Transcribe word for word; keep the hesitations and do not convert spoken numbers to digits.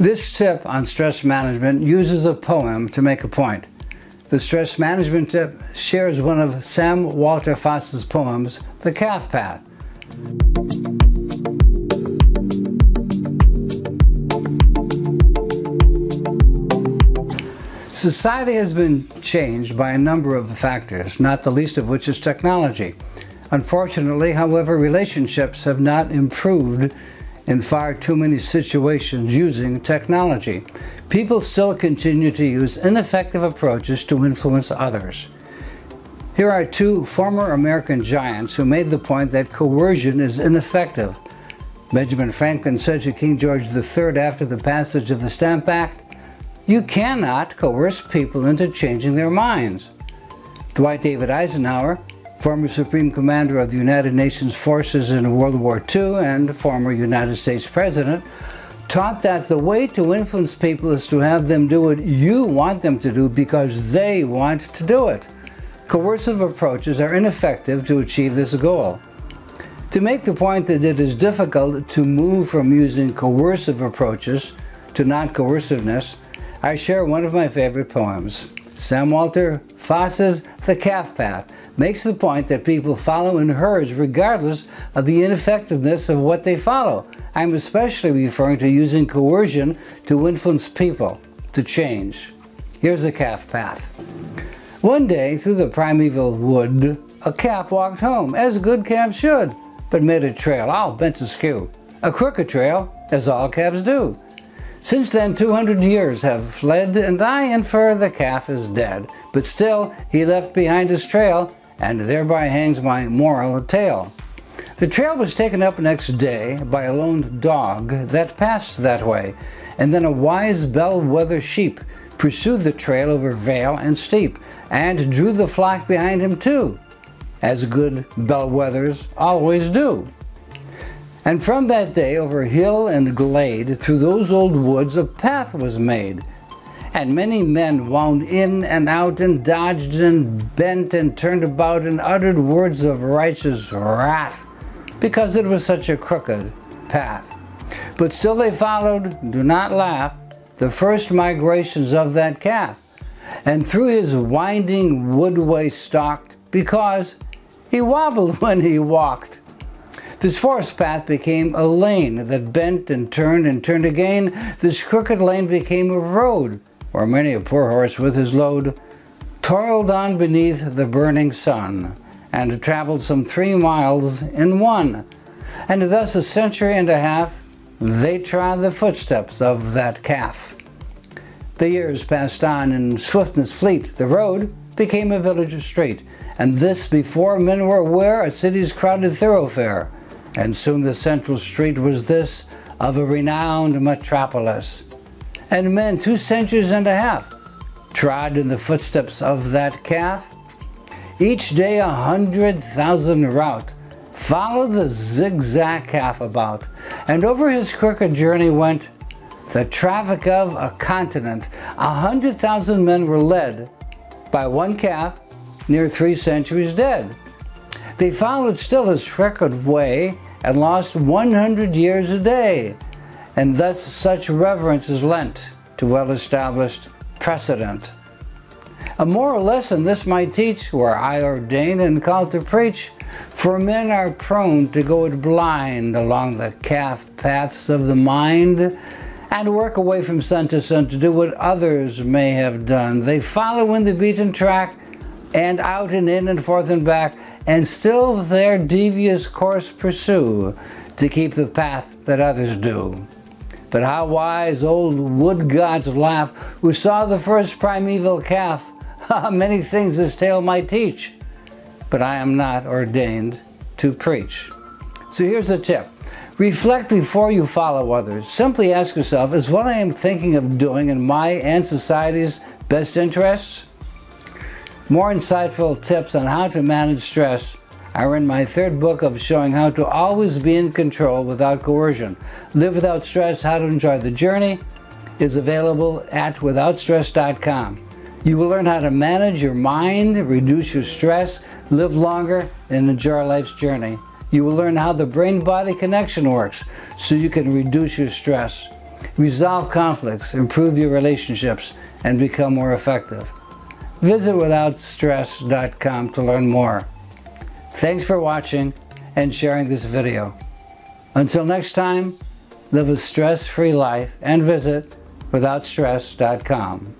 This tip on stress management uses a poem to make a point. The stress management tip shares one of Sam Walter Foss's poems, The Calf Path. Society has been changed by a number of factors, not the least of which is technology. Unfortunately, however, relationships have not improved in far too many situations using technology. People still continue to use ineffective approaches to influence others. Here are two former American giants who made the point that coercion is ineffective. Benjamin Franklin said to King George the third after the passage of the Stamp Act, "You cannot coerce people into changing their minds." Dwight David Eisenhower, former Supreme Commander of the United Nations forces in World War Two and former United States President, taught that the way to influence people is to have them do what you want them to do because they want to do it. Coercive approaches are ineffective to achieve this goal. To make the point that it is difficult to move from using coercive approaches to non-coerciveness, I share one of my favorite poems. Sam Walter Foss's The Calf Path makes the point that people follow in herds regardless of the ineffectiveness of what they follow. I'm especially referring to using coercion to influence people to change. Here's The Calf Path. One day, through the primeval wood, a calf walked home, as good calves should, but made a trail all bent askew, a crooked trail, as all calves do. Since then, two hundred years have fled, and I infer the calf is dead. But still, he left behind his trail, and thereby hangs my moral tale. The trail was taken up next day by a lone dog that passed that way, and then a wise bellwether sheep pursued the trail over vale and steep, and drew the flock behind him too, as good bellwethers always do. And from that day, over hill and glade, through those old woods, a path was made. And many men wound in and out, and dodged and bent and turned about, and uttered words of righteous wrath, because it was such a crooked path. But still they followed, do not laugh, the first migrations of that calf, and through his winding woodway stalked, because he wobbled when he walked. This forest path became a lane that bent and turned and turned again. This crooked lane became a road, where many a poor horse with his load toiled on beneath the burning sun, and traveled some three miles in one. And thus a century and a half they trod the footsteps of that calf. The years passed on in swiftness fleet. The road became a village street, and this before men were aware, a city's crowded thoroughfare. And soon the central street was this of a renowned metropolis. And men two centuries and a half trod in the footsteps of that calf. Each day a hundred thousand rout followed the zigzag calf about, and over his crooked journey went the traffic of a continent. A hundred thousand men were led by one calf, near three centuries dead. They followed still his crooked way, and lost one hundred years a day, and thus such reverence is lent to well-established precedent. A moral lesson this might teach, were I ordained and called to preach, for men are prone to go it blind along the calf paths of the mind, and work away from sun to sun to do what others may have done. They follow in the beaten track, and out and in and forth and back, and still their devious course pursue to keep the path that others do. But how wise old wood gods laugh who saw the first primeval calf. Many things this tale might teach, but I am not ordained to preach. So here's a tip. Reflect before you follow others. Simply ask yourself, is what I am thinking of doing in my and society's best interests? More insightful tips on how to manage stress are in my third book of showing how to always be in control without coercion. Live Without Stress, How to Enjoy the Journey is available at without stress dot com. You will learn how to manage your mind, reduce your stress, live longer, and enjoy life's journey. You will learn how the brain-body connection works so you can reduce your stress. resolve conflicts, improve your relationships, and become more effective. Visit without stress dot com to learn more. Thanks for watching and sharing this video. Until next time, live a stress-free life and visit without stress dot com.